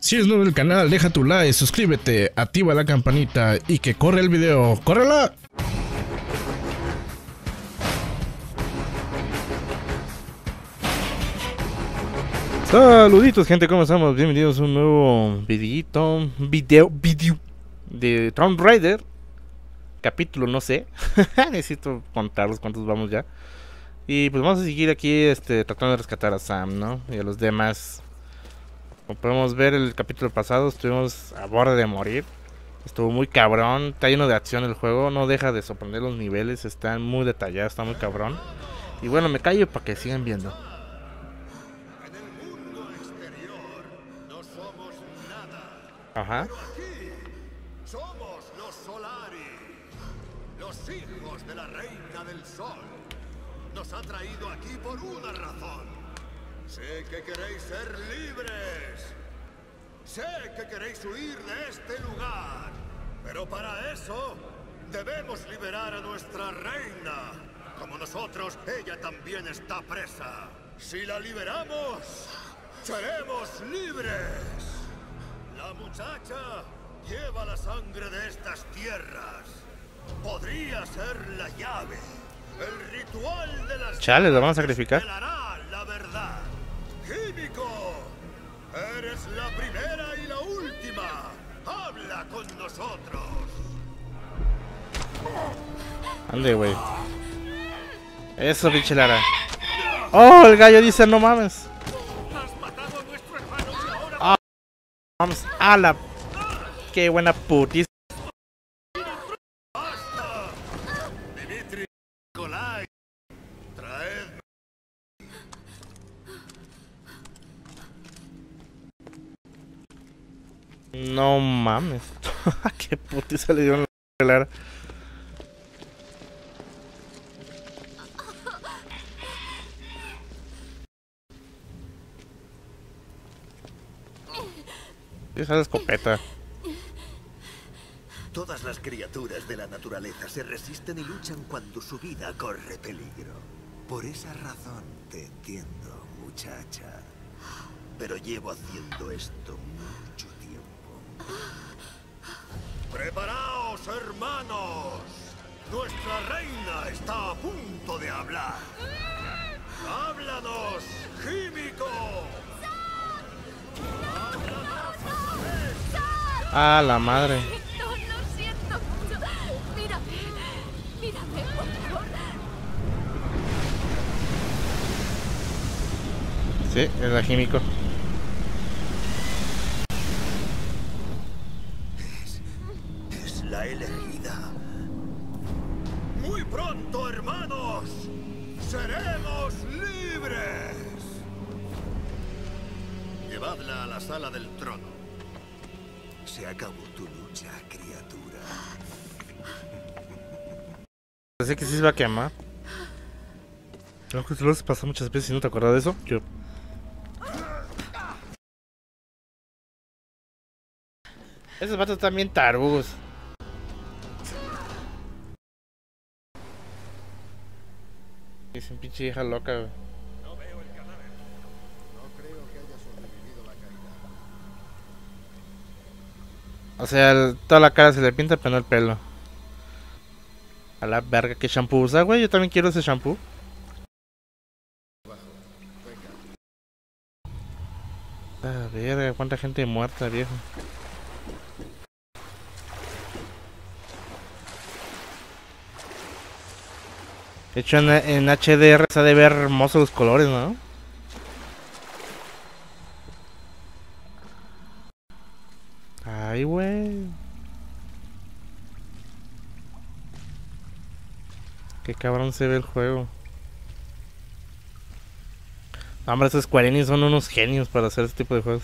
Si es nuevo en el canal, deja tu like, suscríbete, activa la campanita y que corre el video. ¡Córrela! Saluditos gente, ¿cómo estamos? Bienvenidos a un nuevo video de Tomb Raider. Capítulo, no sé. Necesito contarlos cuántos vamos ya. Y pues vamos a seguir aquí tratando de rescatar a Sam, ¿no? Y a los demás. Como podemos ver, el capítulo pasado estuvimos a borde de morir. Estuvo muy cabrón. Está lleno de acción el juego. No deja de sorprender los niveles. Están muy detallados. Está muy cabrón. Y bueno, me callo para que sigan viendo. En el mundo exterior no somos nada. Ajá. Pero aquí somos los Solarii, los hijos de la reina del sol. Nos ha traído aquí por una razón. Sé que queréis ser libres. Sé que queréis huir de este lugar. Pero para eso debemos liberar a nuestra reina. Como nosotros, ella también está presa. Si la liberamos, seremos libres. La muchacha lleva la sangre de estas tierras. Podría ser la llave. El ritual de las... Chale, ¿la vamos a sacrificar? La verdad. Himiko, eres la primera y la última. Habla con nosotros. Ande, güey. Eso, pinche Lara. Oh, el gallo dice no mames. Has matado a nuestro hermano y ahora... Ah, vamos a la... Qué buena putiza. Basta. Dimitri, Nicolai, traedme. No mames. Qué putiza le dio en la Lara. Esa escopeta. Todas las criaturas de la naturaleza se resisten y luchan cuando su vida corre peligro. Por esa razón te entiendo, muchacha. Pero llevo haciendo esto mucho tiempo. Preparaos, hermanos. Nuestra reina está a punto de hablar. Háblanos, Himiko. Ah, la madre. No, lo siento mucho. Mírame, por favor. Sí, es la Himiko. Elegida. Muy pronto, hermanos, seremos libres. Llevadla a la sala del trono. Se acabó tu lucha, criatura. Parece que sí se va a quemar. Lo que se pasó muchas veces y no te acuerdas de eso. Yo. Esos vatos están bien tarugos. Es un pinche hija loca, güey. No veo el cadáver. No creo que haya sobrevivido la caída. O sea, toda la cara se le pinta, pero no el pelo. A la verga, que shampoo usa, güey. Yo también quiero ese shampoo. Ah, verga, cuánta gente muerta, viejo. De hecho en HDR se ha de ver hermosos los colores, ¿no? Ay, güey. Qué cabrón se ve el juego. No, hombre, esos Square Enix son unos genios para hacer este tipo de juegos.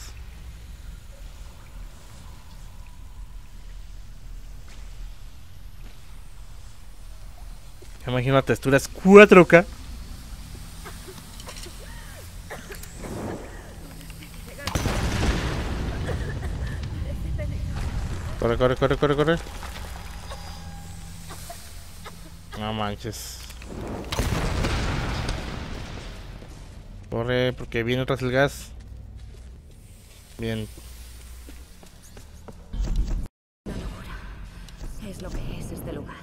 Imagino las texturas 4K. Corre, corre, corre, corre, corre. No manches. Corre, porque viene tras el gas. Bien. es lo que es este lugar.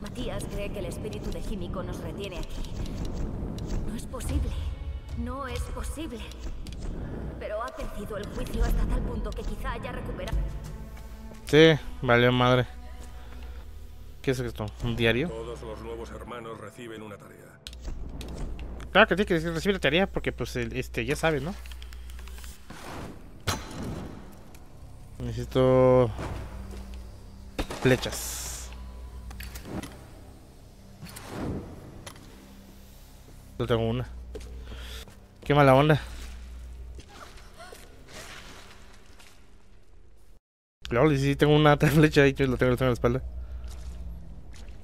Matías cree que el espíritu de Himiko nos retiene aquí. No es posible. No es posible. Pero ha perdido el juicio hasta tal punto que quizá haya recuperado. Sí, valió madre. ¿Qué es esto? ¿Un diario? Todos los nuevos hermanos reciben una tarea. Claro que sí, que recibe la tarea porque pues ya sabes, ¿no? Necesito flechas. Solo tengo una. Qué mala onda. Claro, sí, tengo una otra flecha ahí, yo la tengo en la espalda.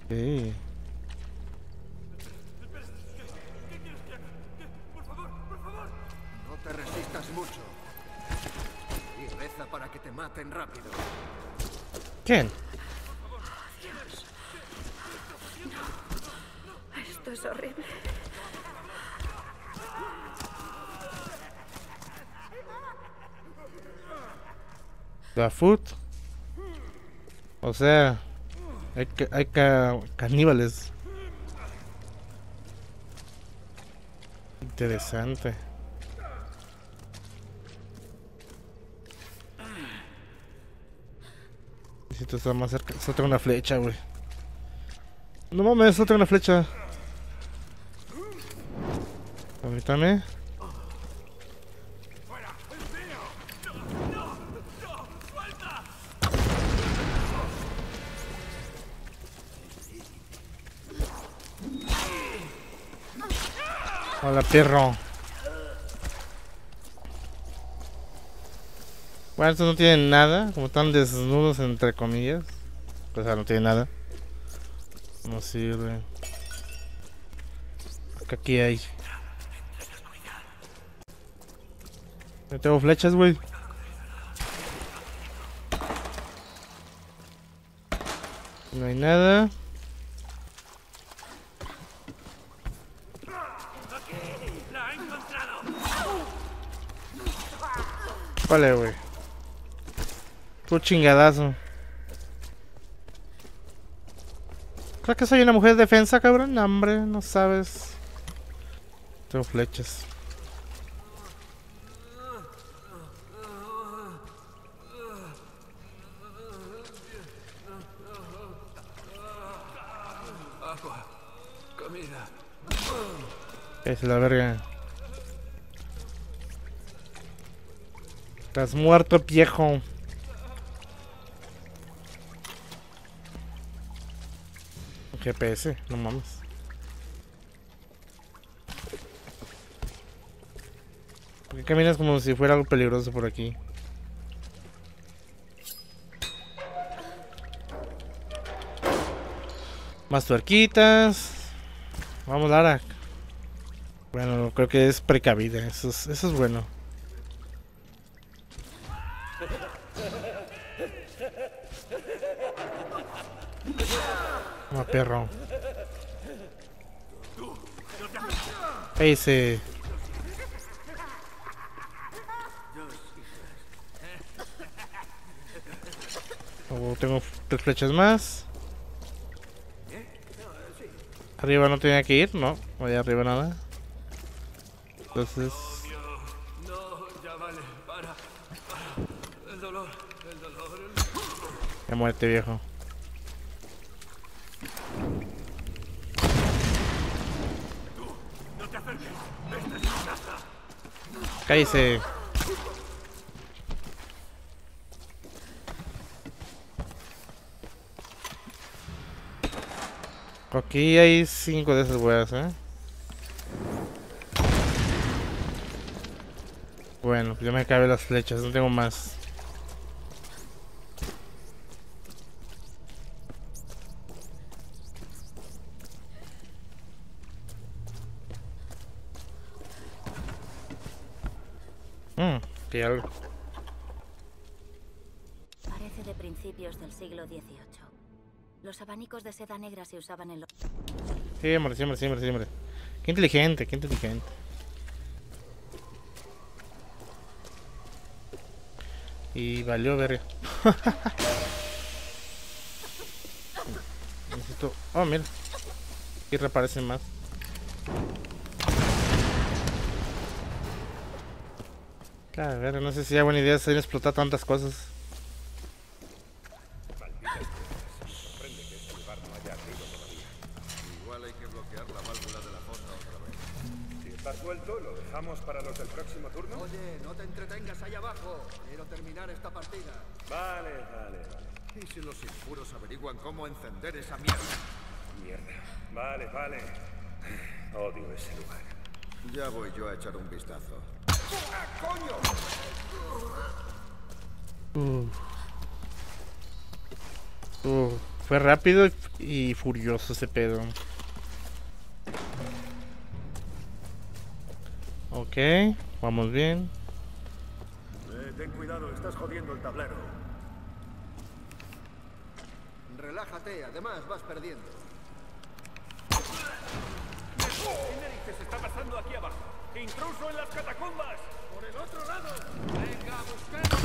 Sí. Maten rápido. ¿Quién? Oh, Dios. No. Esto es horrible. The food. O sea, hay caníbales. Interesante. Necesito estar más cerca. Solo tengo una flecha, güey. No mames, solo tengo una flecha. Permítame. Hola, perro. Bueno, estos no tienen nada, como están desnudos entre comillas. O sea, no tienen nada. No sirve. Aquí hay. No tengo flechas, güey. No hay nada. Vale, güey. Tu chingadazo. ¿Crees que soy una mujer de defensa, cabrón? Hombre, no sabes. Tengo flechas. Agua, comida. Es la verga. Estás muerto, viejo. GPS, no mames. ¿Por qué caminas como si fuera algo peligroso por aquí? Más tuerquitas. Vamos, Lara. Bueno, creo que es precavida. Eso es bueno. No, perro. Ese. Oh, tengo 3 flechas más. Arriba no tenía que ir, no. No hay arriba nada. Entonces. No, ya vale. Para. El dolor. Ya muérete, viejo. Cállese. Aquí hay 5 de esas weas, Bueno, pues yo me acabé las flechas, no tengo más. Que algo. Parece de principios del siglo XVIII. Los abanicos de seda negra se usaban en los... Siempre. Qué inteligente. Y valió verga. poquito. Oh, mira. Y reaparecen más. Claro, no sé si es buena idea salir a explotar tantas cosas. Igual hay que bloquear la válvula de la fosa otra vez. Si está suelto, lo dejamos para los del próximo turno. Oye, no te entretengas ahí abajo. Quiero terminar esta partida. Vale, vale, vale. ¿Y si los impuros averiguan cómo encender esa mierda? Mierda. Vale, vale. Odio ese lugar. Ya voy yo a echar un vistazo. ¡Ah, coño! Fue rápido y furioso ese pedo. Ok, vamos bien. Ten cuidado, estás jodiendo el tablero. Relájate, además vas perdiendo. ¿Qué narices está pasando aquí abajo? ¡Intruso en las catacumbas! ¡Por el otro lado! ¡Venga, buscando!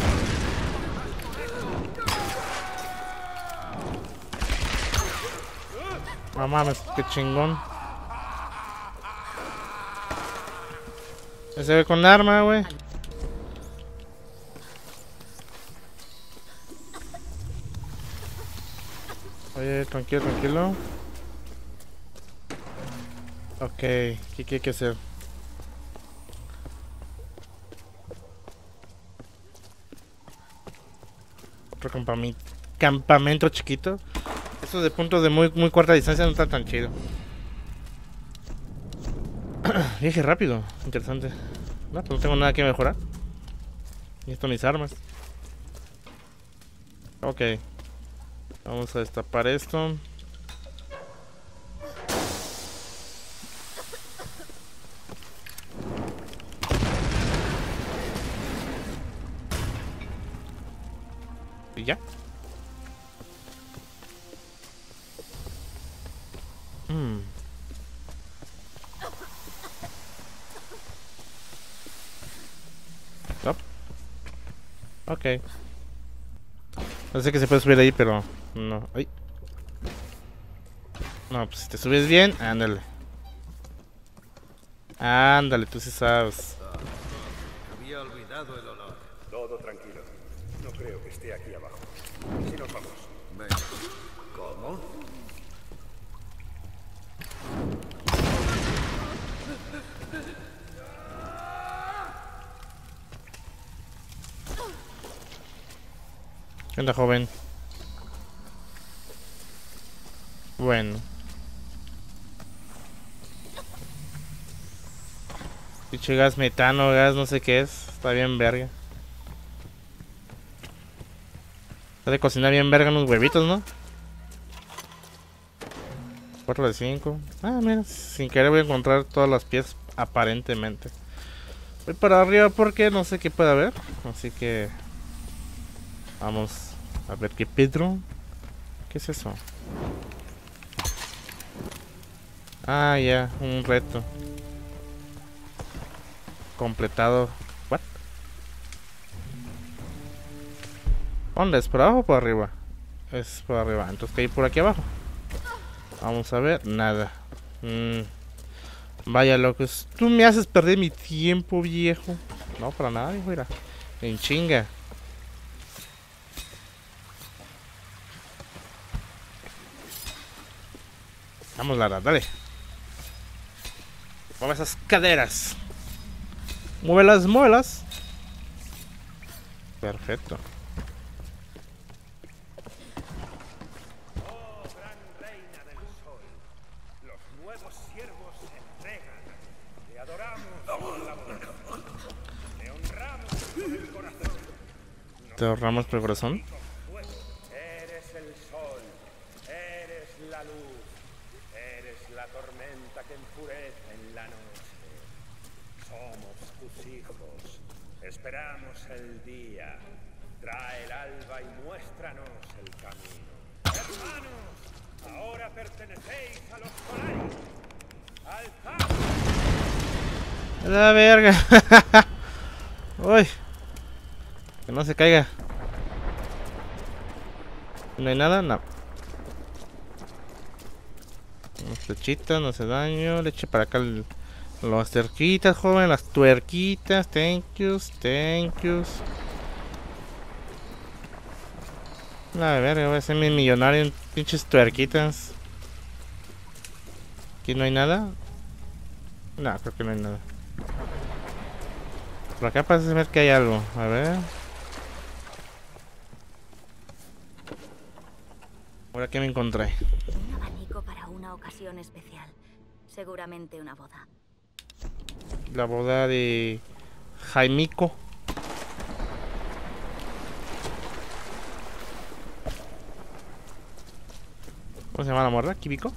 No mames, qué chingón. Se ve con arma, güey. Oye, tranquilo, tranquilo. Ok, ¿qué hay que hacer? Otro campamento chiquito. Estos de puntos de muy corta distancia no están tan chido. Dije rápido, interesante. No, pues no tengo nada que mejorar. Y esto mis armas. Ok. Vamos a destapar esto. ¿Ya? Stop. Ok. No sé que se puede subir ahí, pero no. Ay. No, pues si te subes bien, ándale. Ándale, tú sí sabes. Había olvidado el olor. Todo tranquilo. No creo que esté aquí abajo. Si nos vamos. ¿Cómo? ¿Qué onda, joven? Bueno. Dicho gas metano, gas no sé qué es. Está bien verga. De cocinar bien verga unos huevitos, ¿no? 4 de 5. Ah, mira, sin querer voy a encontrar todas las piezas, aparentemente. Voy para arriba porque no sé qué puede haber. Así que... vamos a ver qué Pedro. ¿Qué es eso? Ah, ya, un reto. Completado. ¿Dónde es? ¿Por abajo o por arriba? Es por arriba, entonces que hay por aquí abajo. Vamos a ver, nada. Vaya locos. Tú me haces perder mi tiempo, viejo. No, para nada, hijo, mira. En chinga. Vamos, Lara, dale. Mueve esas caderas. Muévelas, muévelas. Perfecto. Te ahorramos por el corazón. Eres el sol, eres la luz, eres la tormenta que enfurece en la noche. Somos tus hijos, esperamos el día. Trae el alba y muéstranos el camino. Hermanos, ahora pertenecéis a los Solarii. ¡Alzad! La verga. Uy. Que no se caiga. ¿No hay nada? No. Una flechita, no hace daño. Le eche para acá las cerquitas, joven. Las tuerquitas. Thank yous, thank yous. A ver, voy a ser mi millonario en pinches tuerquitas. ¿Aquí no hay nada? No, creo que no hay nada. Por acá parece ver que hay algo. A ver. Ahora que me encontré. Un abanico para una ocasión especial. Seguramente una boda. La boda de Himiko. ¿Cómo se llama la morra? ¿Himiko?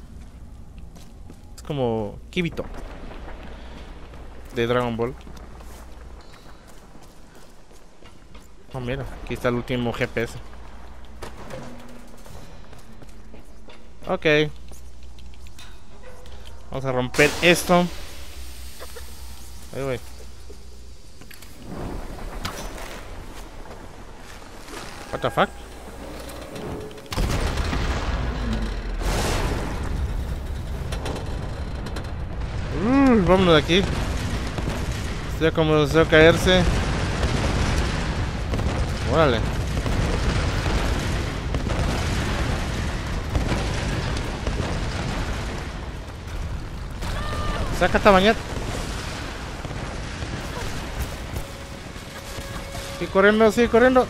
Es como Himiko de Dragon Ball. Oh, mira, aquí está el último GPS. Ok. Vamos a romper esto. Ahí voy. What the fuck? Vámonos de aquí. Estoy como deseo caerse. Órale. Saca esta bañera. Sigue corriendo, sigue corriendo.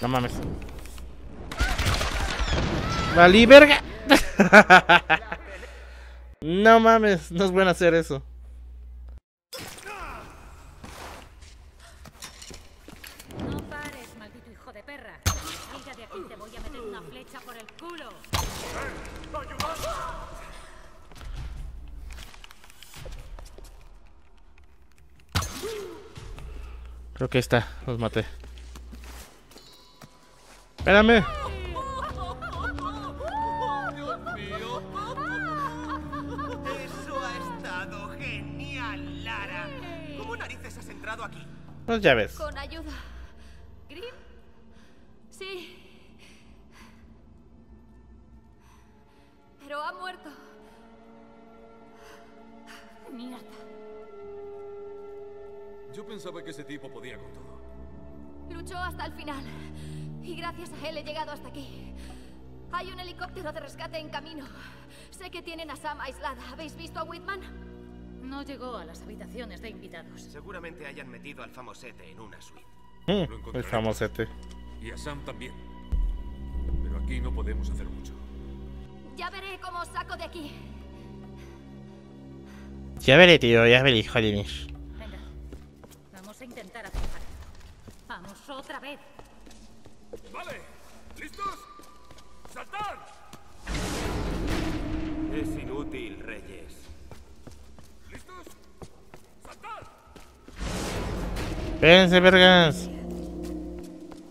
No mames. ¡Valí verga! No mames, no es bueno hacer eso. No pares, maldito hijo de perra. Salga de aquí, te voy a meter una flecha por el culo. Creo que está, los maté. Espérame. Dios mío. Eso ha estado genial, Lara. ¿Cómo narices has entrado aquí? Pues ya ves. Con ayuda. ¿Grim? Sí. Pero ha muerto. Mierda. Yo pensaba que ese tipo podía con todo. Luchó hasta el final. Y gracias a él he llegado hasta aquí. Hay un helicóptero de rescate en camino. Sé que tienen a Sam aislada. ¿Habéis visto a Whitman? No llegó a las habitaciones de invitados. Seguramente hayan metido al famosete en una suite. El famosete. Y a Sam también. Pero aquí no podemos hacer mucho. Ya veré cómo os saco de aquí. Ya veré, tío. Ya veré, joder. Venga. Vamos a intentar atrapar. Vamos otra vez. Vale, ¿listos? ¡Saltad! Es inútil, Reyes. ¿Listos? ¡Saltad! Espérense, vergas.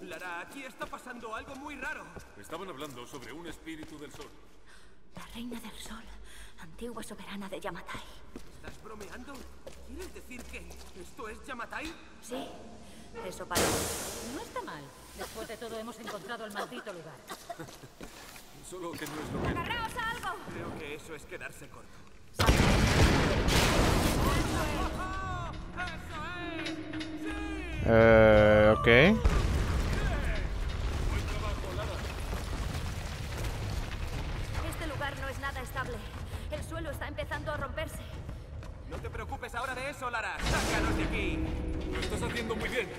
Lara, aquí está pasando algo muy raro. Estaban hablando sobre un espíritu del sol. La reina del sol, antigua soberana de Yamatai. ¿Estás bromeando? ¿Quieres decir que esto es Yamatai? Sí, eso parece. No está mal. Después de todo hemos encontrado el maldito lugar. Solo que no es lo que... ¡Agarraos a algo! Creo que eso es quedarse corto. Ok. Este lugar no es nada estable. El suelo está empezando a romperse. No te preocupes ahora de eso, Lara. ¡Sácanos de aquí! Lo estás haciendo muy bien.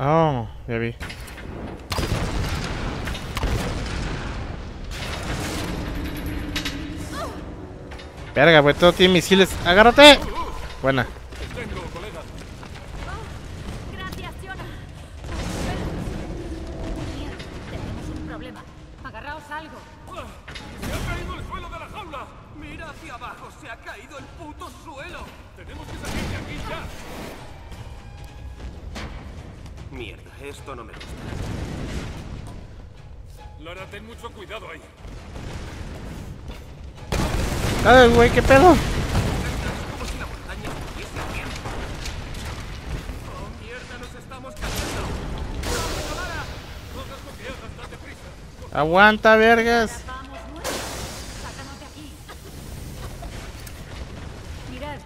Oh, ya vi. Verga, pues todo tiene misiles. ¡Agárrate! Buena. Gracias, Jonah. hacia abajo. Se ha caído el puto suelo. Tenemos que salir de aquí ya. Mierda, esto no me gusta. Lara, ten mucho cuidado ahí. Ay, güey, ¿qué pedo? Aguanta, vergas. Sácanos de aquí. Mirad.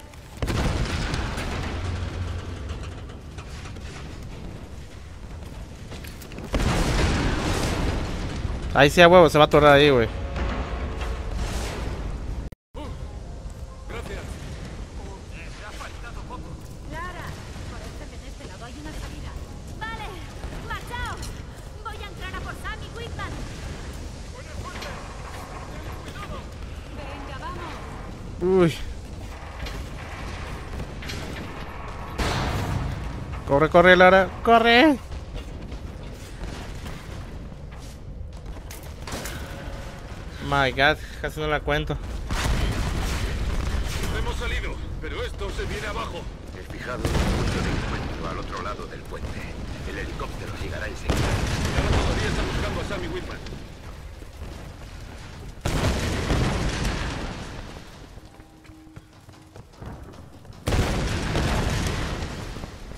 Ahí sí, a huevo, se va a atorar ahí, güey. Gracias. Me ha faltado poco. Lara, parece que en este lado hay una salida. Vale, marchaos. Voy a entrar a por Sammy Whitman. Uy. Corre, corre, Lara. Corre. My God, casi no la cuento. Hemos salido, pero esto se viene abajo. Desfijado el punto de encuentro al otro lado del puente. El helicóptero llegará enseguida. Ahora todavía está buscando a Sammy Whitman.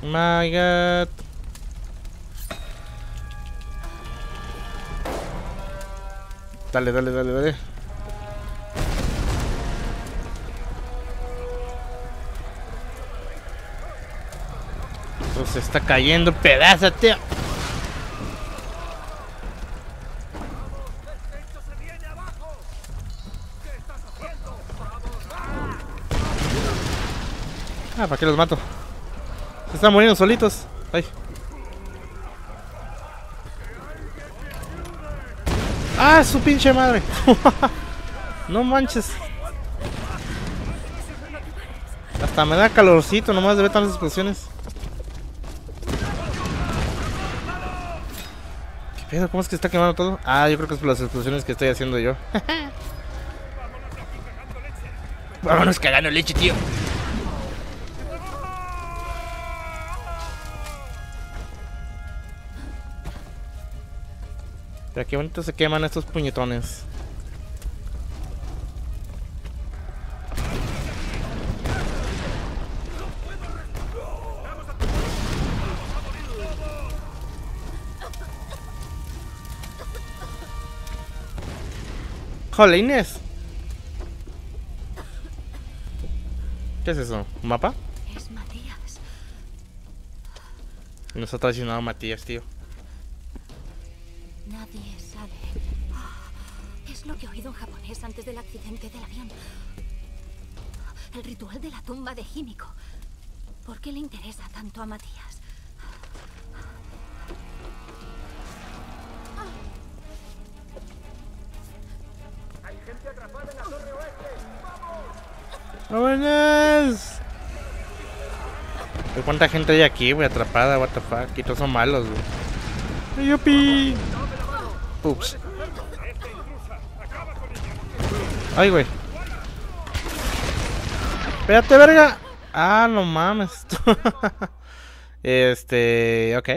My God. Dale, dale, dale, dale. Pues se está cayendo en pedazos, tío. Ah, ¿para qué los mato? Se están muriendo solitos. Ay. ¡Ah, su pinche madre! No manches. Hasta me da calorcito nomás de ver tantas explosiones. ¿Qué pedo? ¿Cómo es que está quemando todo? Ah, yo creo que es por las explosiones que estoy haciendo yo. Vámonos cagando leche, tío. Mira qué bonito se queman estos puñetones. ¡Jolines! ¿Qué es eso? ¿Un mapa? Es Matías. Nos ha traicionado Matías, tío. Nadie sale. Es lo que he oído en japonés antes del accidente del avión. El ritual de la tumba de Himiko. ¿Por qué le interesa tanto a Matías? Hay gente atrapada en la torre oeste. ¡Vamos! ¡Jóvenes! ¿Cuánta gente hay aquí, güey? Atrapada, what the fuck. Y todos son malos, güey. ¡Yupi! Ups. Ay, güey. Espérate, verga. Ah, no mames. Ok.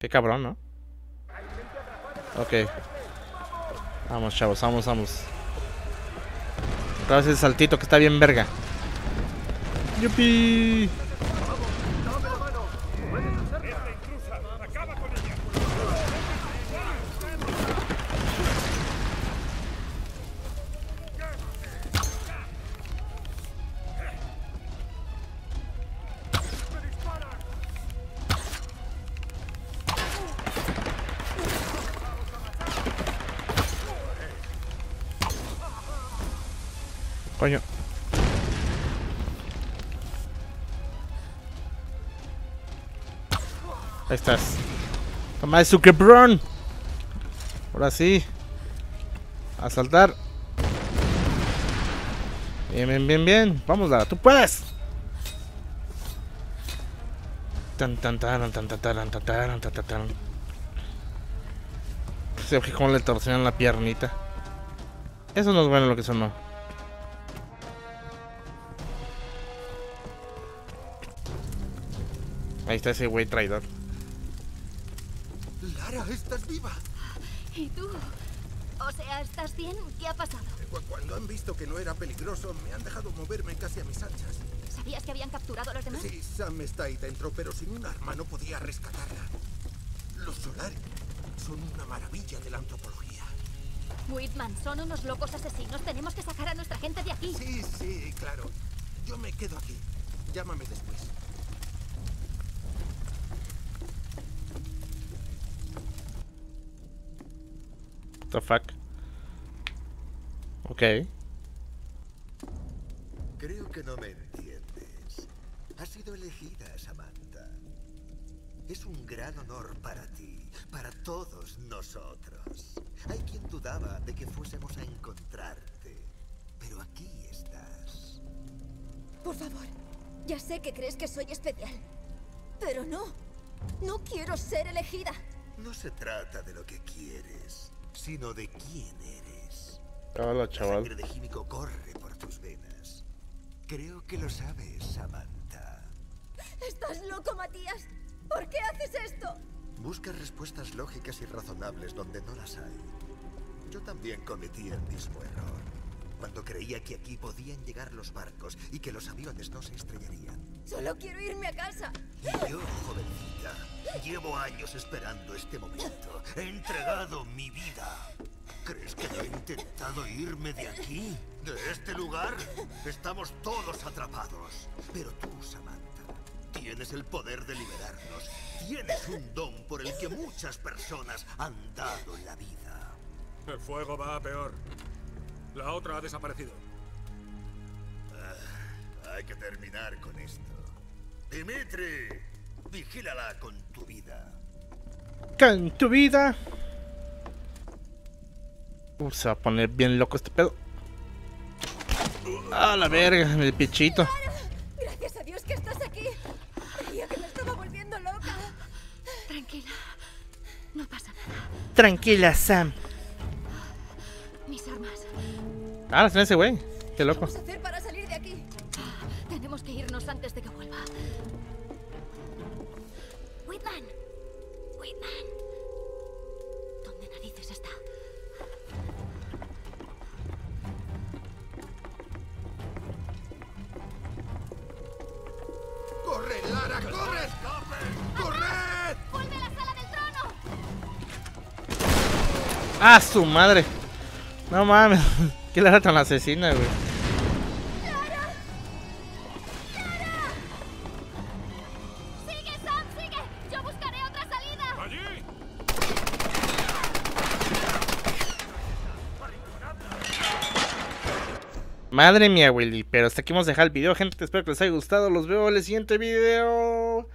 Qué cabrón, ¿no? Ok. Vamos, chavos, vamos, vamos. Otra vez el saltito que está bien verga. Yupi. Coño. Ahí estás. Toma su quebrón. Ahora sí. A saltar. Bien, bien, bien, bien. Vamos, Lara, tú puedes. Tan, tan, tan, tan, tan, tan, tan, tan, tan, tan. Se ve cómo le torcieron la piernita. Eso no es bueno lo que sonó. Ahí está ese güey traidor. Lara, estás viva. ¿Y tú? O sea, ¿estás bien? ¿Qué ha pasado? Cuando han visto que no era peligroso, me han dejado moverme casi a mis anchas. ¿Sabías que habían capturado a los demás? Sí, Sam está ahí dentro, pero sin un arma no podía rescatarla. Los Solarii son una maravilla de la antropología. Whitman, son unos locos asesinos. Tenemos que sacar a nuestra gente de aquí. Sí, sí, claro. Yo me quedo aquí. Llámame después. The fuck. Ok. Creo que no me entiendes. Has sido elegida, Samantha. Es un gran honor para ti, para todos nosotros. Hay quien dudaba de que fuésemos a encontrarte, pero aquí estás. Por favor, ya sé que crees que soy especial, pero no. No quiero ser elegida. No se trata de lo que quieres, sino de quién eres. Hola, chaval. La sangre de Himiko corre por tus venas. Creo que lo sabes, Samantha. ¿Estás loco, Matías? ¿Por qué haces esto? Buscas respuestas lógicas y razonables donde no las hay. Yo también cometí el mismo error, cuando creía que aquí podían llegar los barcos y que los aviones no se estrellarían. Solo quiero irme a casa. Y yo, jovencita, llevo años esperando este momento. He entregado mi vida. ¿Crees que no he intentado irme de aquí? ¿De este lugar? Estamos todos atrapados. Pero tú, Samantha, tienes el poder de liberarnos. Tienes un don por el que muchas personas han dado la vida. El fuego va a peor. La otra ha desaparecido. Hay que terminar con esto. Dimitri, vigílala con tu vida. ¿Con tu vida? Se va a poner bien loco este pedo. A la verga, el pichito. Gracias a Dios que estás aquí. Creía que me estaba volviendo loca. Tranquila, no pasa nada. Tranquila, Sam. Mis armas. Ah, las tiene ese güey. Qué loco. ¿Qué vamos a hacer para salir de aquí? Tenemos que irnos antes de que vuelva. Whitman. Whitman. ¿Dónde narices está? ¡Corre, Lara! ¡Corre! ¡Corre! ¡Vuelve a la sala del trono! ¡Ah, su madre! No mames, qué Lara tan asesina, güey. ¡Lara! ¡Lara! ¡Sigue, Sam, sigue! ¡Yo buscaré otra salida! ¡Allí! Madre mía, Willy, pero hasta aquí vamos a dejar el video, gente. Espero que les haya gustado. Los veo en el siguiente video.